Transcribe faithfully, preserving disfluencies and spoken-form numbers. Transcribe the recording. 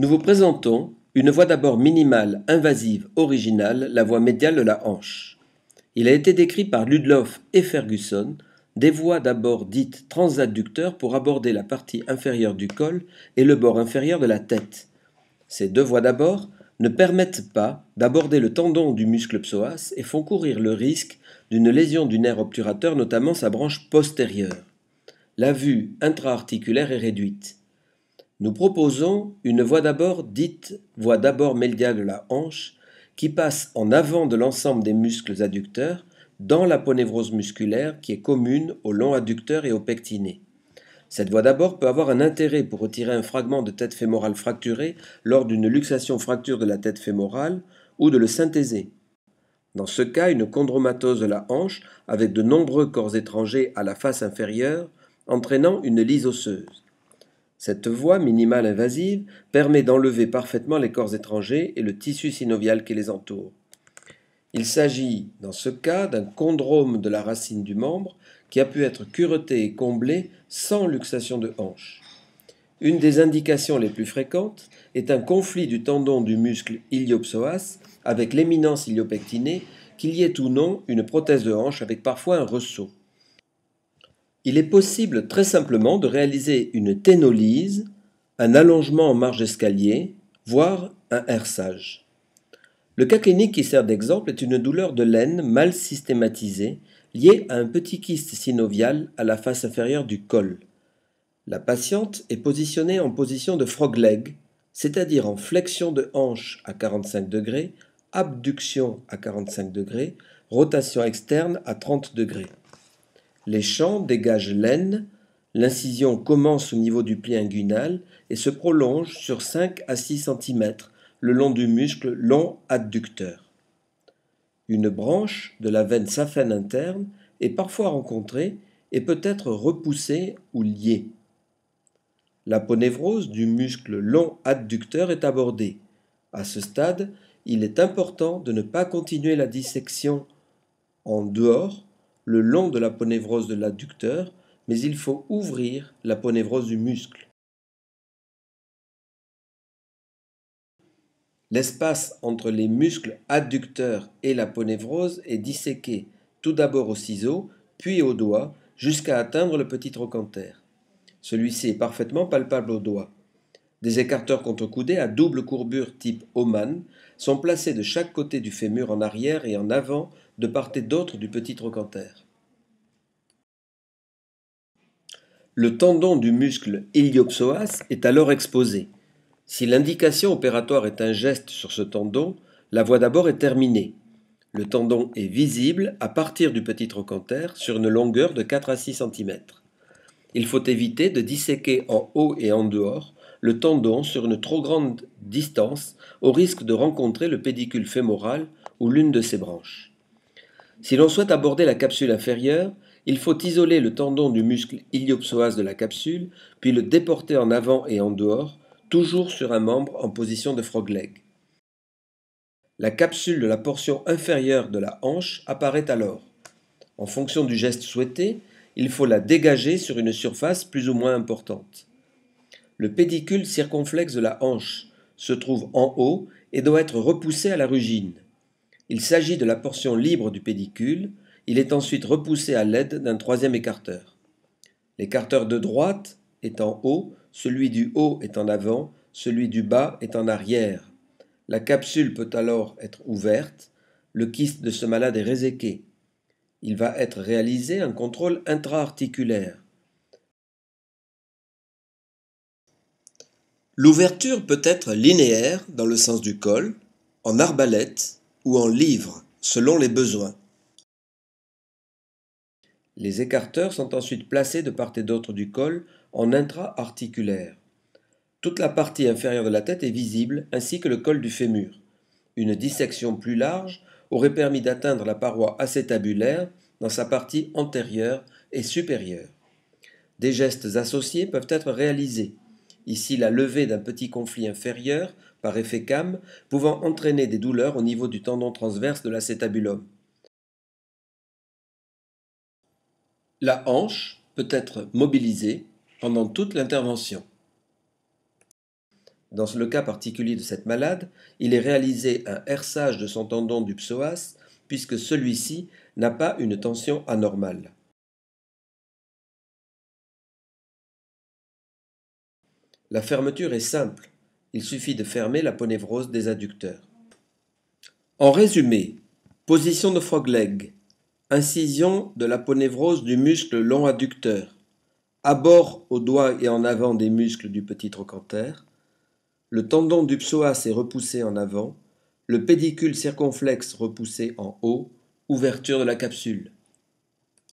Nous vous présentons une voie d'abord minimale, invasive, originale, la voie médiale de la hanche. Il a été décrit par Ludloff et Ferguson des voies d'abord dites transadducteurs pour aborder la partie inférieure du col et le bord inférieur de la tête. Ces deux voies d'abord ne permettent pas d'aborder le tendon du muscle psoas et font courir le risque d'une lésion du nerf obturateur, notamment sa branche postérieure. La vue intra-articulaire est réduite. Nous proposons une voie d'abord dite voie d'abord médiale de la hanche qui passe en avant de l'ensemble des muscles adducteurs dans l'aponévrose musculaire qui est commune au long adducteur et au pectiné. Cette voie d'abord peut avoir un intérêt pour retirer un fragment de tête fémorale fracturée lors d'une luxation fracture de la tête fémorale ou de le synthéser. Dans ce cas, une chondromatose de la hanche avec de nombreux corps étrangers à la face inférieure entraînant une lise osseuse. Cette voie minimale invasive permet d'enlever parfaitement les corps étrangers et le tissu synovial qui les entoure. Il s'agit, dans ce cas, d'un chondrome de la racine du membre qui a pu être cureté et comblé sans luxation de hanche. Une des indications les plus fréquentes est un conflit du tendon du muscle iliopsoas avec l'éminence iliopectinée, qu'il y ait ou non une prothèse de hanche avec parfois un ressaut. Il est possible très simplement de réaliser une ténolyse, un allongement en marge d'escalier, voire un herçage. Le cas clinique qui sert d'exemple est une douleur de laine mal systématisée liée à un petit kyste synovial à la face inférieure du col. La patiente est positionnée en position de frog leg, c'est-à-dire en flexion de hanche à quarante-cinq degrés, abduction à quarante-cinq degrés, rotation externe à trente degrés. Les champs dégagent l'aine, l'incision commence au niveau du pli inguinal et se prolonge sur cinq à six centimètres le long du muscle long adducteur. Une branche de la veine saphène interne est parfois rencontrée et peut être repoussée ou liée. L'aponévrose du muscle long adducteur est abordée. À ce stade, il est important de ne pas continuer la dissection en dehors, le long de l'aponévrose de l'adducteur, mais il faut ouvrir l'aponévrose du muscle. L'espace entre les muscles adducteurs et l'aponévrose est disséqué, tout d'abord au ciseau, puis au doigt, jusqu'à atteindre le petit trochanter. Celui-ci est parfaitement palpable au doigt. Des écarteurs contre-coudés à double courbure type Hohmann sont placés de chaque côté du fémur en arrière et en avant, de part et d'autre du petit trochanter. Le tendon du muscle iliopsoas est alors exposé. Si l'indication opératoire est un geste sur ce tendon, la voie d'abord est terminée. Le tendon est visible à partir du petit trochanter sur une longueur de quatre à six centimètres. Il faut éviter de disséquer en haut et en dehors le tendon sur une trop grande distance au risque de rencontrer le pédicule fémoral ou l'une de ses branches. Si l'on souhaite aborder la capsule inférieure, il faut isoler le tendon du muscle iliopsoas de la capsule, puis le déporter en avant et en dehors, toujours sur un membre en position de frog leg. La capsule de la portion inférieure de la hanche apparaît alors. En fonction du geste souhaité, il faut la dégager sur une surface plus ou moins importante. Le pédicule circonflexe de la hanche se trouve en haut et doit être repoussé à la rugine. Il s'agit de la portion libre du pédicule, il est ensuite repoussé à l'aide d'un troisième écarteur. L'écarteur de droite est en haut, celui du haut est en avant, celui du bas est en arrière. La capsule peut alors être ouverte, le kyste de ce malade est réséqué. Il va être réalisé un contrôle intra-articulaire. L'ouverture peut être linéaire dans le sens du col, en arbalète, ou en livres, selon les besoins. Les écarteurs sont ensuite placés de part et d'autre du col en intra-articulaire. Toute la partie inférieure de la tête est visible, ainsi que le col du fémur. Une dissection plus large aurait permis d'atteindre la paroi acétabulaire dans sa partie antérieure et supérieure. Des gestes associés peuvent être réalisés. Ici, la levée d'un petit conflit inférieur par effet cam, pouvant entraîner des douleurs au niveau du tendon transverse de l'acétabulum. La hanche peut être mobilisée pendant toute l'intervention. Dans le cas particulier de cette malade, il est réalisé un herçage de son tendon du psoas puisque celui-ci n'a pas une tension anormale. La fermeture est simple. Il suffit de fermer la l'aponévrose des adducteurs. En résumé, position de frog leg, incision de la l'aponévrose du muscle long adducteur, abord au doigt et en avant des muscles du petit trochanter, le tendon du psoas est repoussé en avant, le pédicule circonflexe repoussé en haut, ouverture de la capsule.